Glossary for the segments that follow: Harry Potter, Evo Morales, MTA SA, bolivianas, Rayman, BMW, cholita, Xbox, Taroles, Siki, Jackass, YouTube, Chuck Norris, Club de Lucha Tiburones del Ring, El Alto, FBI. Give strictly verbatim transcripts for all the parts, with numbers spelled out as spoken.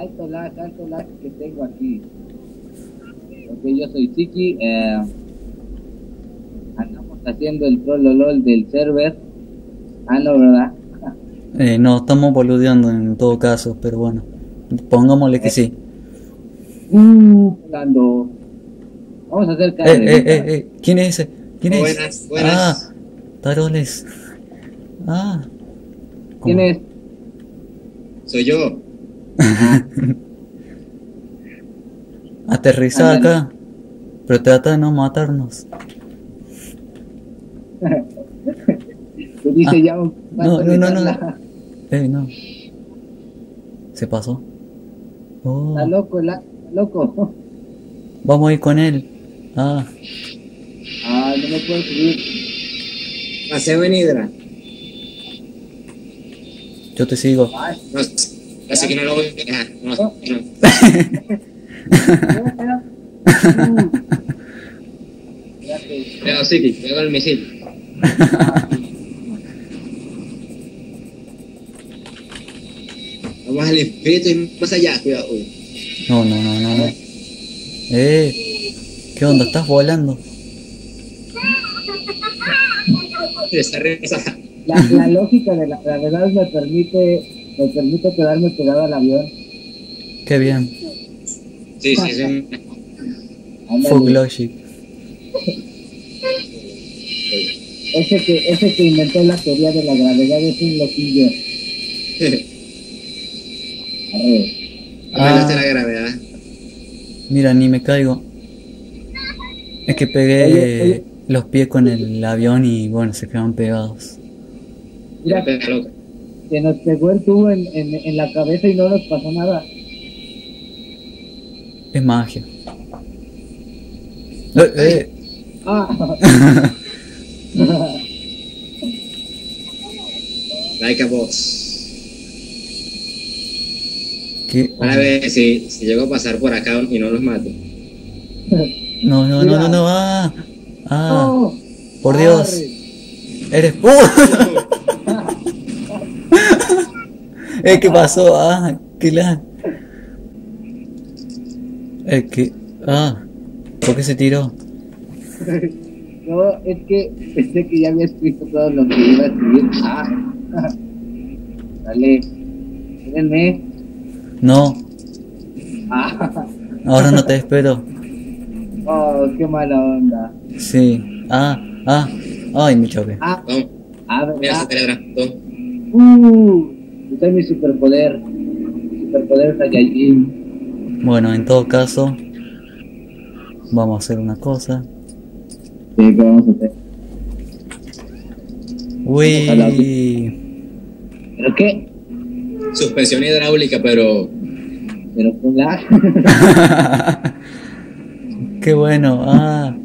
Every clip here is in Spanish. alto lag, alto lag que tengo aquí. Ok, yo soy Chiqui, eh, andamos haciendo el trololol del server. Ah, no, ¿verdad? Eh, no, estamos boludeando en todo caso, pero bueno, pongámosle que eh. sí. Uh, Vamos a hacer cara eh, de eh, eh, eh. ¿Quién es ese? ¿Quién es? Buenas, buenas. Ah, Taroles. Ah. ¿Cómo? ¿Quién es? Soy yo. Aterriza acá, pero trata de no matarnos. Tú dices ah, ya un... No, no, no, no. La... Eh, no. Se pasó. Oh. Está loco, la... loco. Vamos a ir con él. Ah. Ah, no me puedo subir. Paseo en Hidra. Yo te sigo. Ah, no, así que no lo voy a dejar. No, no. Cuidado, Siki, cuidado el misil. Vamos al espíritu y más allá, cuidado. No, no, no, no, no. Eh, ¿qué onda? ¿Estás volando? La, la lógica de la gravedad me permite, me permite quedarme pegado al avión. Qué bien. Sí, sí, sí. Fuck logic. Ese que, ese que inventó la teoría de la gravedad es un loquillo. A ver. Hablando de la gravedad. Mira, ni me caigo. Es que pegué oye, oye. los pies con el avión y bueno, se quedaron pegados. Mira, que nos pegó el tubo en, en, en la cabeza y no nos pasó nada. Es magia. Eh, eh. Ah. Like a boss. ¿Qué? A ver si, si llego a pasar por acá y no los mato. No, no, no, no, no. Ah, ah. Oh, por Dios. Arre. Eres. ¡Uh! Eh, ¿qué pasó? Ah, qué la... Eh, que... Ah, ¿por qué se tiró? No, es que pensé que ya había escrito todo lo que iba a escribir. Ah, dale, espérenme. No. Ah. Ahora no te espero. Oh, qué mala onda. Sí, ah, ah, ay, me choqué. Ah, no. Ah, ¿verdad? Uh. Este es mi superpoder, superpoder Saiyajin. Bueno, en todo caso, vamos a hacer una cosa. Sí, ¿qué vamos a hacer? Uy. ¿Pero qué? Suspensión hidráulica, pero... ¿Pero con gas? Qué bueno, ah.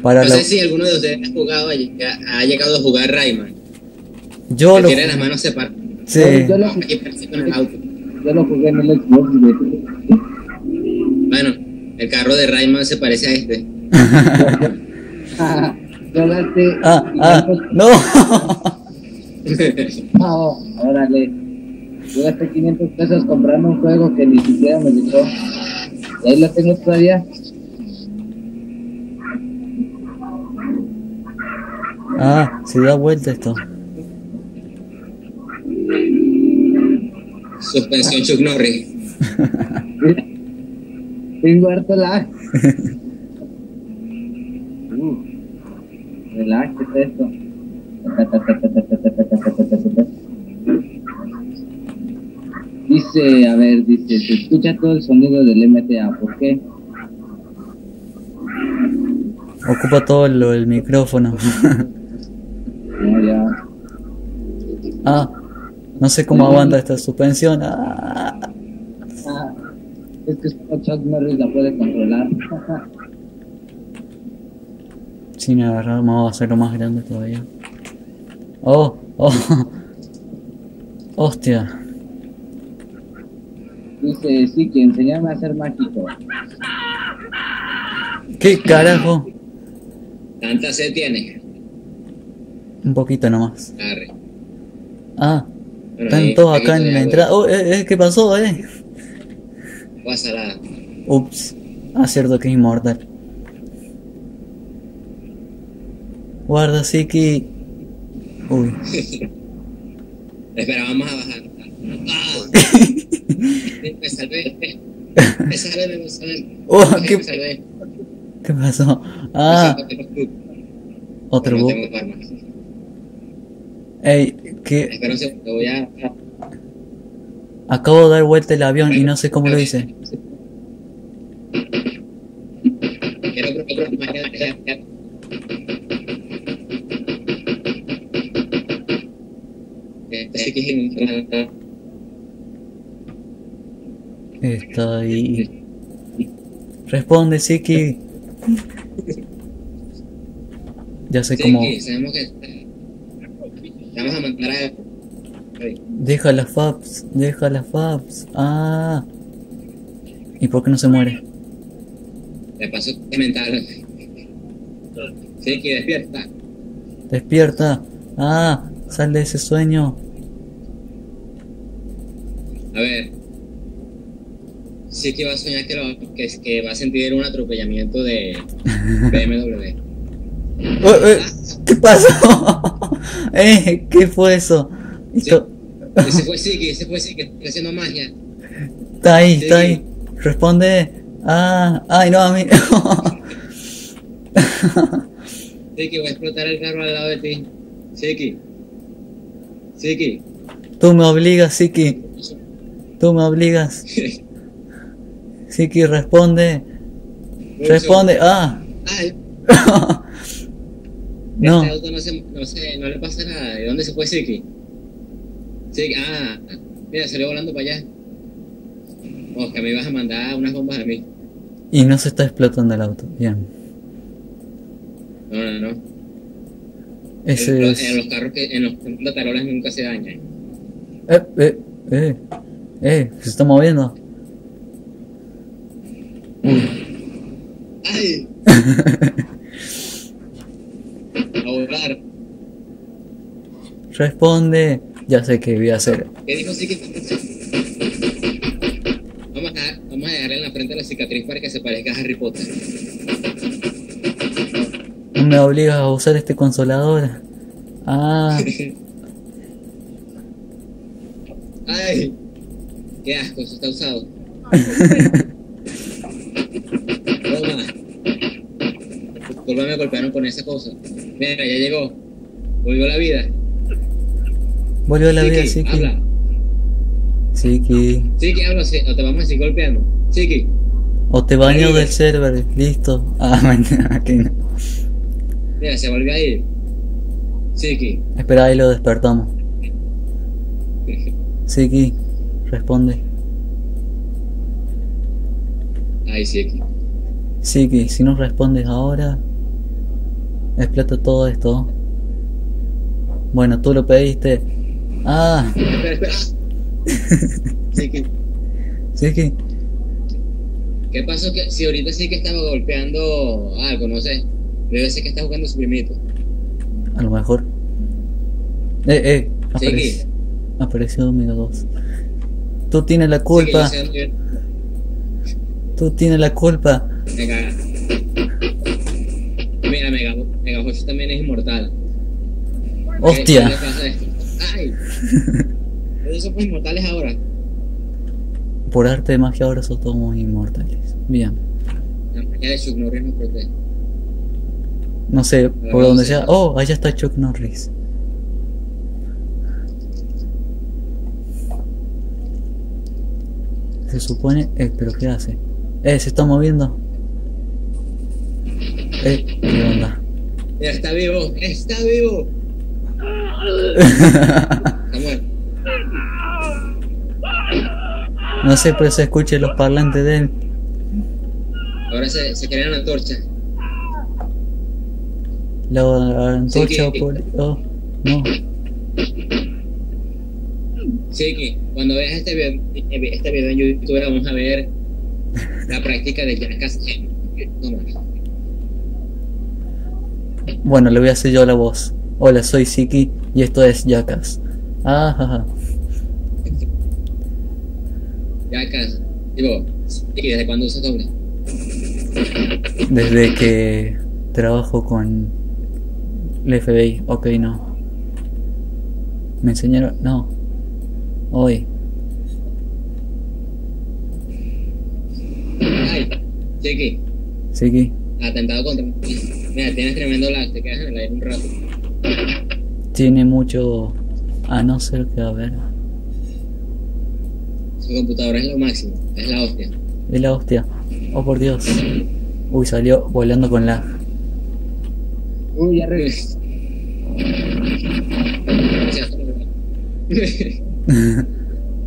Para no la... sé si alguno de ustedes ha jugado, ha llegado a jugar Rayman. Yo que lo... tiene las manos separadas. Sí. No, yo, lo jugué, yo lo jugué en el Xbox. Bueno, el carro de Rayman se parece a este. Ah, ah, ah, no. No, órale. Yo gasté quinientos pesos comprando un juego que ni siquiera me gustó. Y ahí lo tengo todavía. Ah, se da vuelta esto. Suspensión Chuck Norris. Tengo harto lag. Uh, relax, ¿qué es esto? Dice, a ver, dice, se escucha todo el sonido del M T A, ¿por qué? Ocupa todo lo, el micrófono. No, ya. Ah. No sé cómo aguanta esta suspensión. Ah. Ah, es que Chuck Norris la puede controlar. Sin agarrar, vamos a hacerlo más grande todavía. Oh, oh. Hostia. Dice, sí, que enseñame a ser mágico. ¿Qué carajo? ¿Tanta sed tiene? Un poquito nomás. Arre. Ah. Están todos acá en la entrada. Oh, eh, eh, ¿qué pasó, eh? pasará. Ups, acertó que es inmortal. Guarda, así que... Uy. Espera, vamos a bajar. ¡Ah! Me salvé. Me salvé, me salvé. Oh, ¿qué? Me salvé. ¿Qué pasó? Ah. Otro bug. Ey, ¿qué? Espera un segundo, voy a... Acabo de dar vuelta el avión y no sé cómo lo hice. Estoy... Responde, Siki. Ya sé cómo... Vamos a mandar a... Deja las Fabs, deja las Fabs. Ah. ¿Y por qué no se muere? Le pasó mental. Sí, que despierta. Despierta. Ah, sal de ese sueño. A ver. Sí que va a soñar que, lo, que, que va a sentir un atropellamiento de B M W. ¿Qué pasó? ¿Eh? ¿Qué fue eso? Sí, ese fue Siki, ese fue Siki, está haciendo magia. Está ahí, sí, está ahí. Responde. Ah, ay, no, a mí. Siki, voy a explotar el carro al lado de ti. Siki. Siki. Tú me obligas, Siki. Tú me obligas. Siki, responde. Responde. Ah. Ay. No. Este auto no se, no se, no le pasa nada. ¿De dónde se fue Siki? Sí, ah, mira, salió volando para allá. Oh, que me ibas a mandar unas bombas a mí. Y no se está explotando el auto, bien. No, no, no. Ese el, es... En los carros que en los, en los taroles nunca se dañan. Eh, eh, eh, eh, se está moviendo. Uy. ¡Ay! A volar. Responde. Ya sé que voy a hacer. ¿Qué dijo Siki? Vamos a, vamos a dejarle en la frente la cicatriz para que se parezca a Harry Potter. No me obligas a usar este consolador. Ah. Ay. Qué asco, eso está usado. Toma. Disculpa, me golpearon con esa cosa. Mira, ya llegó. Volvió la vida. Volvió a la vida, Siki. Habla. Siki. Siki, habla, o te vamos a seguir golpeando. Siki. O te baño del server, listo. Ah, mañana, aquí no. Mira, se volvió a ir. Siki. Espera, ahí lo despertamos. Siki, responde. Ay, Siki. Siki, si no respondes ahora, explota todo esto. Bueno, tú lo pediste. Ah. Espera, espera. Siki. Siki. ¿Qué pasó? Que si ahorita sí que estaba golpeando algo, no sé. Debe ser que está jugando su primito. A lo mejor. Eh, eh. Apareció. Siki. Apareció Omega dos. Tú tienes la culpa. Siki, yo sé. Tú tienes la culpa. Mega. Mira, Mega, Mega Josh también es inmortal. Hostia. ¿Qué le pasa a esto? Ay. Esos son inmortales ahora. Por arte de magia ahora son todos inmortales. Bien. La magia de Chuck Norris nos protege. No sé, pero por donde sea. Oh, allá está Chuck Norris. Se supone. Eh, pero ¿qué hace? Eh, se está moviendo. Eh, ¿qué onda? Ya está vivo, está vivo. No sé, pero se escuchen los parlantes de él. Ahora se, se crea una antorcha. La, la antorcha sí, por... Oh, no. Siki, cuando veas este video, este video en YouTube vamos a ver la práctica de Jackass. Bueno, le voy a hacer yo la voz. Hola, soy Siki y esto es Jackass. Ah, jaja. Jackass, digo, ¿Y desde cuándo usas doble? Desde que trabajo con el F B I. Ok, no. Me enseñaron... No. Hoy. Ay, Chiqui. Chiqui. Atentado contra... Mira, tienes tremendo lag, te quedas en el aire un rato. Tiene mucho... A no ser que a ver... Su computadora es lo máximo, es la hostia. Es la hostia. Oh, por Dios. Uy, salió volando con lag. Uy, ya regresé.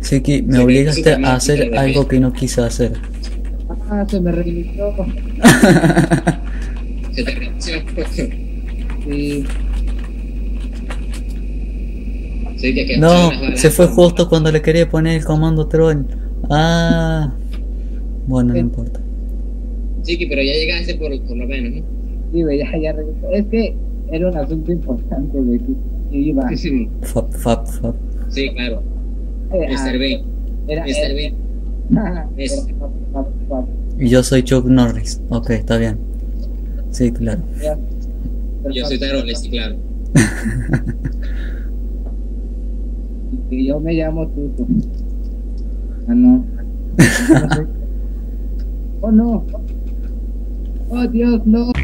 Sí, que me obligaste a hacer algo que no quise hacer. Ah, se me reinició. Se te reinició. Sí. Sí, que no, se fue justo cuando le quería poner el comando troll. Ah. Bueno, no importa. Sí, pero ya llegaste por, por lo menos, ¿no? Sí, ya, ya regresó. Es que era un asunto importante de que iba. Sí, sí. Fap, fap, fap. Sí, claro. mister B. Era, mister B. Era, mister B. Y yo soy Chuck Norris. Ok, está bien. Sí, claro. Y yo soy Taroles, sí, claro. Y yo me llamo Tuto. Ah, no. Oh, no. Oh, Dios, no.